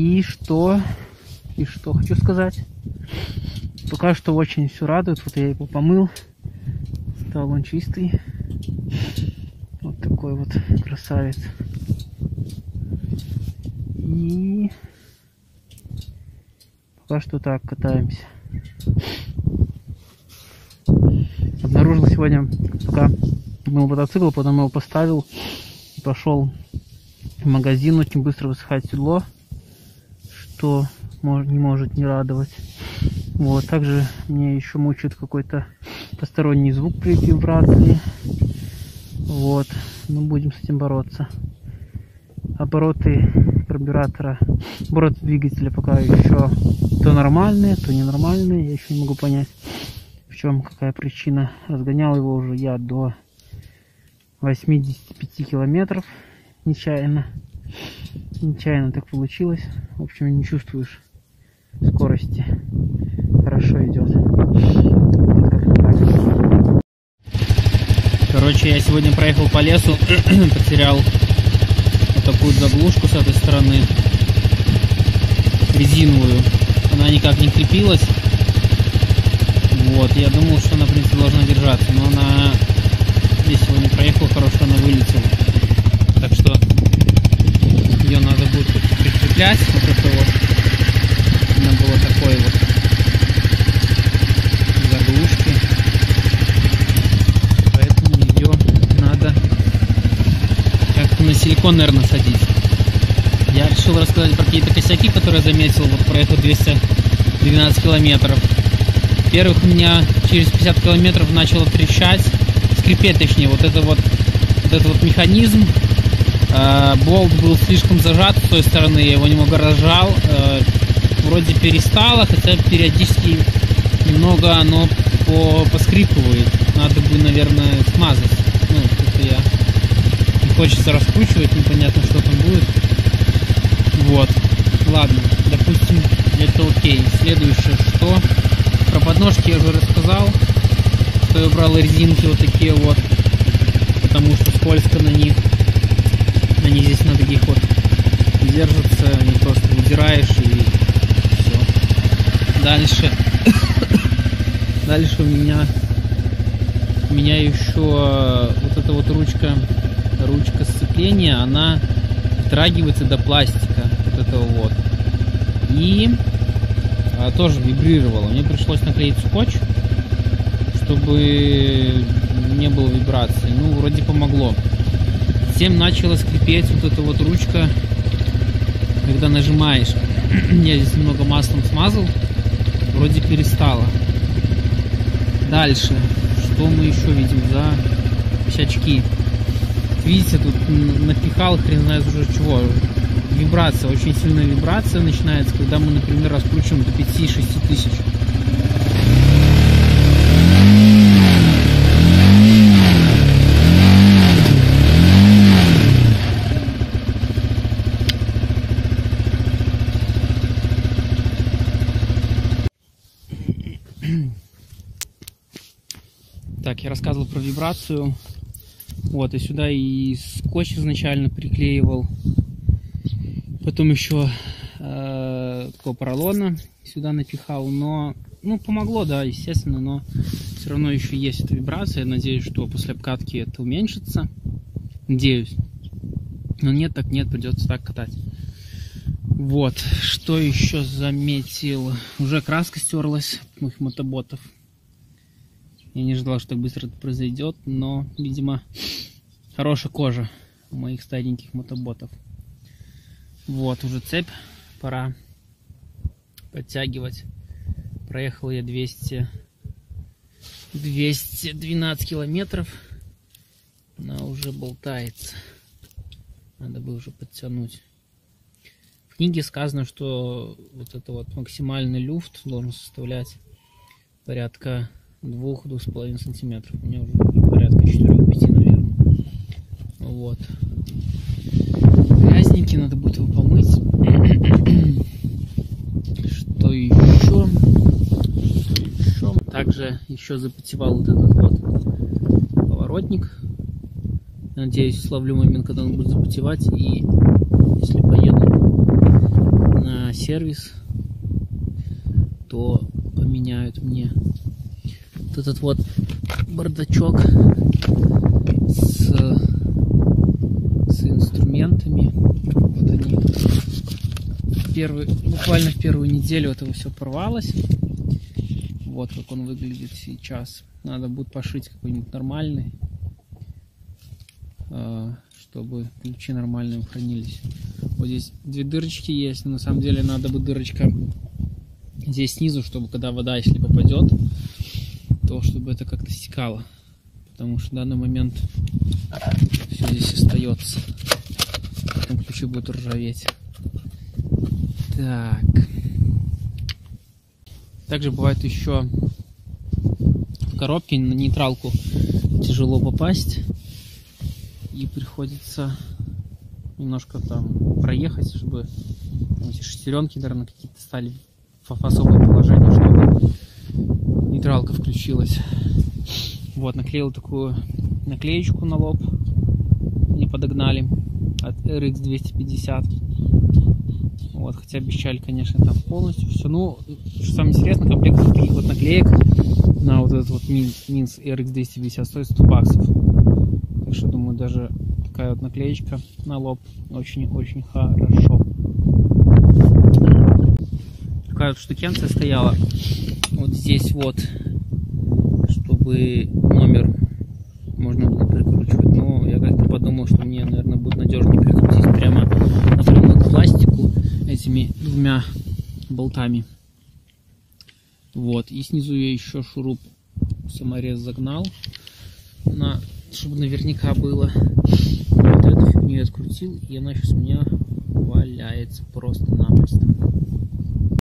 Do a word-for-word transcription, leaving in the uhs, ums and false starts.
И что? И что хочу сказать? Пока что очень все радует. Вот я его помыл. Стал он чистый. Вот такой вот красавец. И пока что так катаемся. Обнаружил сегодня, пока мыл мотоцикл, потом его поставил, пошел в магазин, очень быстро высыхает седло, что не может не радовать. Вот, также мне еще мучает какой-то посторонний звук при вибрации. Вот, мы будем с этим бороться. Обороты карбюратора, обороты двигателя пока еще то нормальные, то ненормальные, я еще не могу понять, в чем какая причина. Разгонял его уже я до восьмидесяти пяти километров нечаянно, нечаянно так получилось. В общем, не чувствуешь скорости, хорошо идет. Короче, я сегодня проехал по лесу, потерял вот такую заглушку с этой стороны, резиновую, она никак не крепилась. Вот, я думал, что она, в принципе, должна держаться, но она, я сегодня проехал, хорошо, она вылетела. Так что ее надо будет прикреплять, вот это вот, она была такой вот заглушки, поэтому ее надо как-то на силикон, наверное, садить. Я решил рассказать про какие-то косяки, которые заметил, вот проехал двести двенадцать километров. Во-первых, у меня через пятьдесят километров начало трещать, скрипеть, точнее, вот это вот, вот этот вот механизм. Э, болт был слишком зажат с той стороны, я его немного разжал. Э, вроде перестало, хотя периодически немного оно по поскрипывает. Надо бы, наверное, смазать. Ну, это я не хочется раскручивать, непонятно, что там будет. Вот. Ладно, допустим, это окей. Следующее, что... Про подножки я уже рассказал, что я брал резинки вот такие вот, потому что скользко на них, они здесь на таких вот держатся, они просто выдираешь и все. Дальше, дальше у меня, у меня еще вот эта вот ручка, ручка сцепления, она дотрагивается до пластика вот этого вот и тоже вибрировало. Мне пришлось наклеить скотч, чтобы не было вибраций. Ну, вроде помогло. Затем начала скрипеть вот эта вот ручка, когда нажимаешь. Я здесь немного маслом смазал, вроде перестало. Дальше, что мы еще видим за косячки? Видите, тут напихал хрен знает уже чего. Вибрация, очень сильная вибрация начинается, когда мы, например, раскручиваем до пяти-шести тысяч. Так, я рассказывал про вибрацию. Вот, и сюда и скотч изначально приклеивал. Потом еще э, такого поролона сюда напихал, но, ну, помогло, да, естественно, но все равно еще есть эта вибрация. Я надеюсь, что после обкатки это уменьшится. Надеюсь. Но нет, так нет, придется так катать. Вот, что еще заметил? Уже краска стерлась от моих мотоботов. Я не ожидал, что так быстро это произойдет, но, видимо, хорошая кожа у моих стареньких мотоботов. Вот, уже цепь, пора подтягивать. Проехал я двести двенадцать километров. Она уже болтается. Надо бы уже подтянуть. В книге сказано, что вот это вот максимальный люфт должен составлять порядка двух-двух с половиной сантиметров. У меня уже порядка четырёх-пяти, наверное. Вот. Грязники, надо будет его помыть. Что еще? Что еще? Также еще запотевал вот этот вот поворотник. Надеюсь, словлю момент, когда он будет запотевать, и если поеду на на сервис, то поменяют мне вот этот вот бардачок с, с инструментами. Вот они. Первый, буквально в первую неделю этого все порвалось. Вот как он выглядит сейчас. Надо будет пошить какой-нибудь нормальный, чтобы ключи нормальные хранились. Вот здесь две дырочки есть, но на самом деле надо бы дырочка здесь снизу, чтобы когда вода, если попадет, то чтобы это как-то стекало, потому что в данный момент все здесь остается, потом ключи будут ржаветь. Так. Также бывает еще в коробке на нейтралку тяжело попасть, и приходится немножко там проехать, чтобы эти шестеренки, наверное, какие-то стали в особое положение, чтобы нейтралка включилась. Вот, наклеил такую наклеечку на лоб, мне подогнали от эр икс двести пятьдесят. Вот, хотя обещали, конечно, там полностью все. Ну, что самое интересное, комплект таких вот наклеек на вот этот вот Minsk эр икс двести пятьдесят стоит сто баксов. Так что, думаю, даже такая вот наклеечка на лоб очень-очень хорошо. Такая вот штукенция стояла вот здесь вот, чтобы номер можно было прикручивать. Но я как-то подумал, что мне, наверное, будет надежнее прикрутить прямо напрямую к пластику этими двумя болтами. Вот. И снизу я еще шуруп саморез загнал, на, чтобы наверняка было. Вот эту фигню я открутил, и она сейчас у меня валяется просто-напросто.